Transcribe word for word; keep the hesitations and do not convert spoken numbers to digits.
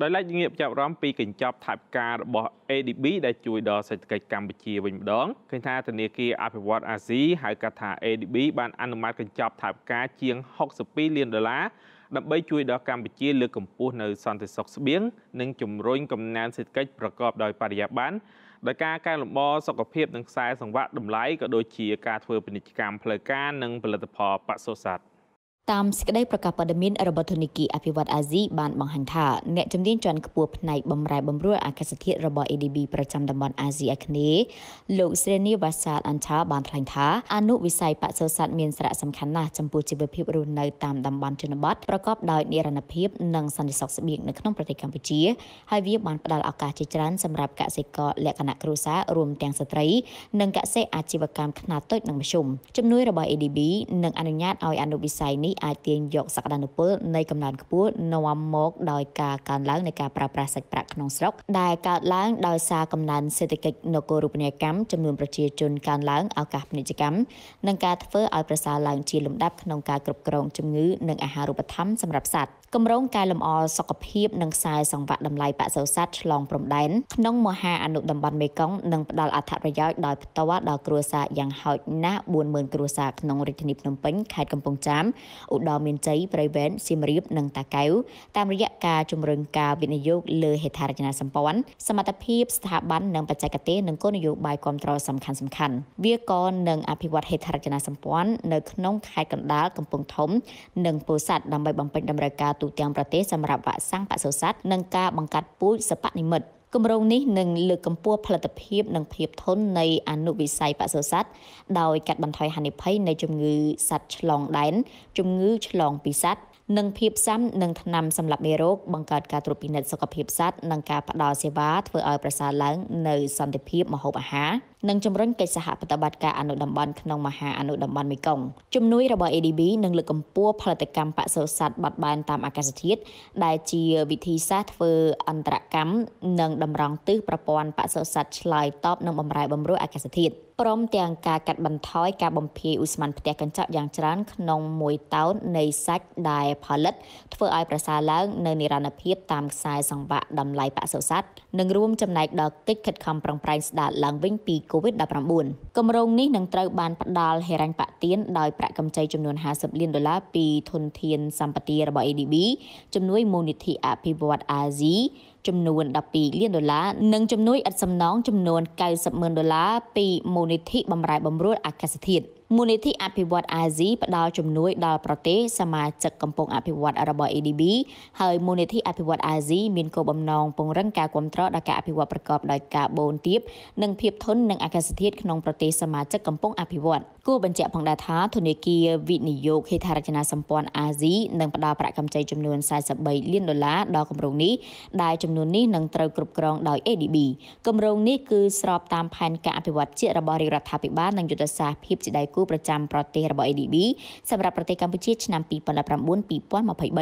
Đói lại nghiệp chào rõm pi kinh chọc thạp ca bỏ a đê bê đã chui đo sạch cây Campuchia bình đón. Kinh tha tình kia Apewat Azi hãy cả thả a đê bê ban anh mát kinh chọc thạp ca chiên hốc sập pi liên đô lá. Đậm bấy chui đo Campuchia lừa cầm pu nơi son thịt sọc sập biếng nên chùm rôn cầm nan sạch câyประกอบโดยปริยาบ้านโดยการการลงบอสกปรกดังสายสังวัดดมไล่ก็โดยเชียการเพื่อเป็นกิจกรรมเพลิดเพลินនិងផលិតផលបសុសัตว์ตามสิกได้ประกาศประเดิมอรบธนิกีอภิวัตอาซีบานบังหันธาเนจำเนียนจวนขบวนในบำรายบำรวยอาคาสเทียรบเอดีบีประจำตำบลอาซีอาคเนโลกเซนีวาสาอันชาบานทางธาอนุวิสัยปะโซสัตเมียนสระสำคัญนะจำปูจิบพิบรุนในตามตำบลชนบทประกอบโดยเนรนาพิบนังสันติศักดิ์เสบียงในขนมประเทศกัมพูชีให้วิบานประดับอากาศจิตรันสำหรับเกษตรกรและคณะครูสารวมแตงสตรีนังเกษตรอาชีวกรรมขนาดต้นนังประชุมจำนวนรบเอดีบีนังอนุญาตเอาอนุวิสัยนี้อาเตียงยกสักดานุเปิลในกำนันขบวนนวมมกโดยการการล้างในการปราบปรามสัตว์ประหลาดนองสล็อกได้การล้างโดยซากำนันเศรษฐกิจนกรูปนิยกรรมจำนวนประชาชนการล้างเอาการนิจกรรมนังการเฟ้อเอาประสาล้างจีลมดับขนมการกรุบกรองจำงื้อนังอาหารุปธรรมสำหรับสัตว์กำร้องการลำอสกปรีบนังทรายสังวัดดำไล่ปะเสาซัดลองปรมแดนน้องมหาอนุดำบันเมกองนังดาลอัฐประยอยโดยตะวัดดาวกรัวซาอย่างหอยหน้าบุญเมืองกรัวซาขนมริทนิพนมเป็นขายกำปงจามอุดมเมียนใจบริเวณซิมริบนังตะเกียวตามระยะกาจุมเริงกาวินโยกเลือเหตุธารจนาสัมปวันสมัตพีบสถาบันนังปัจจัยเกษนังก้นโยบายความตรอสำคัญสำคัญเวียกรนังอภิวัตเหตุธารจนาสัมปวันนังน้องขายกันดาลกำปงทมนังปูสัตดำใบบำเพ็ญดำรากาตุเตียงประเทศสำหรับวะสร้างปะโซซัดนังกาบังกัดปุ้ยสปะนิมดกำลังนี้หนึ่งเลือกกำปั้วผลิตภัณฑ์หนึ่งเพียบทนในอนุวิสัยปะโซซัดโดยการบรรทอยหันไปในจมูกสัตว์ฉลองแดนจมูกฉลองปีสัตว์หนึ่งเพียบซ้ำหนึ่งทนำสำหรับเมโรคบังการการตรวจปีนัดสกปรกเพียบสัตว์หนึ่งการปะดอเซวาเพื่อเอาประสานหลังในสันติเพียบมโหมหานังจำร่นกิจสหปฏิบัติการอนุดำบันขนมมหาอนุดำบันมิกงจำนวนระบบ เอ ดี บี นังเลือกกำปั้วผลิตกรรมปะโซซัดบัดบานตามอากาศทิศได้เจียวิธีซัดเฟออันตรกรรมนังดำรังตื้อประปอนปะโซซัดชลายตอบนังบำรายบำรุงอากาศทิศพร้อมเตียงการกัดบันท้อยการบำเพ็ญอุสมันเตียกันเจาะอย่างจรันขนมมวยเต้าในซัดได้ผลิตเฟอไอประสาล้างในนิรันดร์พิบตามสายสังบะดำไหลปะโซซัดนังรวมจำนายดอกติดขัดคำปรองปรายสดาหลังวิ่งปีโควิดดับรำบุญกำลังนี้นังเตาบานปัดดาลเฮรันปะเตียนโดยประกำใจจำนวนหาสิบล้านดอลลาร์ปีทุนเทียนสัมปติระบบ เอ ดี บี จำนวนมูลนิธิอภิวัตอาซีจำนวนดับปีเลี้ยนดอลลาร์หนึ่งจำนวนอัดสำน้องจำนวนเก้าสิบหมื่นดอลลาร์ปีมูลนิธิบำรายบำรุงอากาศทิศมูลนิธิอภิวัตอาซีปดาวจำนวนดาวประเทศสมาชิกกำปงอภิวัตระบบ เอ ดี บี ให้มูลนิธิอภิวัตอาซีมีกบำนองปงรังกาความตรอดากาอภิวัตประกอบโดยกาโบนทิพย์หนึ่งเพียบทนหนึ่งอากาศทิศขนมประเทศสมาชิกกำปงอภิวัตกู้บัญชีพังดาท้าธนิกีวินิโยคเฮธารจนาสัมปอนอาซีหนึ่งปดาวประกำใจจำนวนสายสบายเลี้ยนดอลลาร์ดาวกำรงนี้ได้จำนวนนี้หนึ่งเตากรุบกรองโดย เอ ดี บี กำรงนี้คือสอบตามพันกาอภิวัตเจริญบริรัฐาภิบาลหนึ่งยุทธศาสตร์พิบจิได้กู้ประจำประเทศระบบ เอ ดี บี สำหรับประเทศกัมพูชีนำปีปอนด์ประมูลปีป้อนมาเผยใบ